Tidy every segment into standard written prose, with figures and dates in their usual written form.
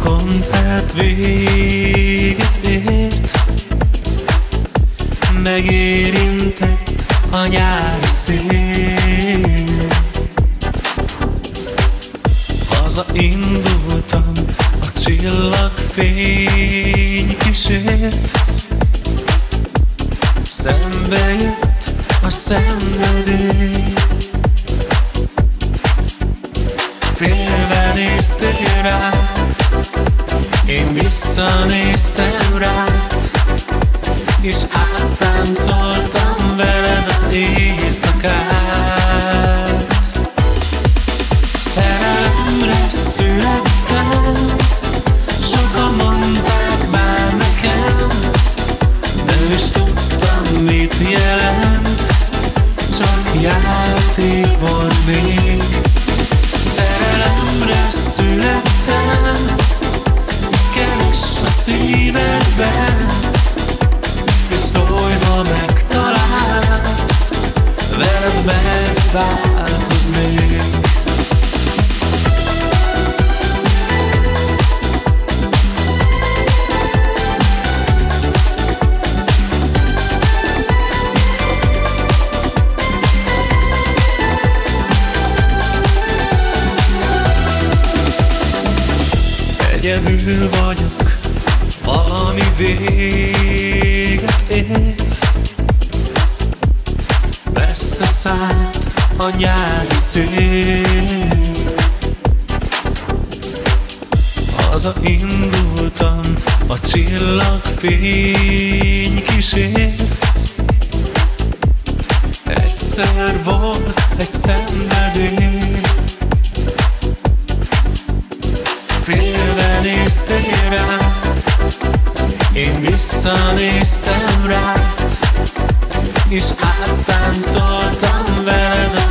koncert véget ért, megérintett a nyári szél. Hazaindultam, a csillagfény kísért, szembe jött a szenvedély. Félve néztél rád, én visszanéztem rád, és áttáncoltam veled az éjszakát. Szerelemre születtem, sokan mondták már nekem, nem is tudtam, mit jelent, csak játék volt még. Szerelemre születtem, keresd a szívedben, és szólj, ha megtalálsz, veled megváltoznék. Egyedül vagyok, valami véget ért, messze szállt a nyári szél. Hazaindultam, a csillagfény kísért, egyszer volt egy szenvedély. Félve néztél rád, én visszanéztem rád, és áttáncoltam veled az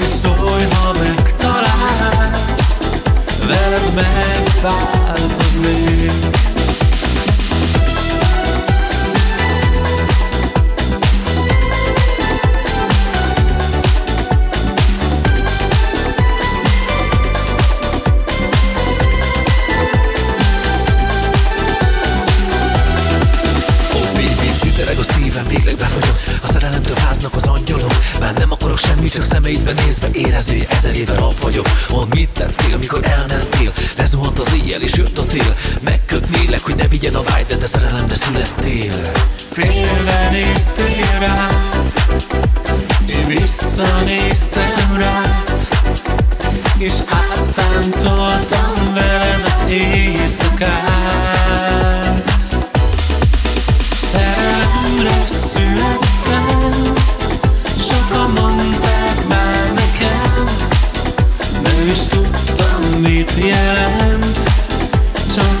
és szólj, ha megtalálsz, veled megváltoznék. Csak szemeidbe nézve érezni, hogy 1000 éve rab vagyok. Mondd, mit tettél, amikor elmentél? Lezuhant az éjjel és jött a tél. Megkötnélek, hogy ne vigyen a vágy, de te szerelemre születtél. Félve néztél rád, én visszanéztem rád, és áttáncoltam veled az éjszakát. Szerelemre születtem, sokan mondták már nekem, nem is tudtam, mit jelent, csak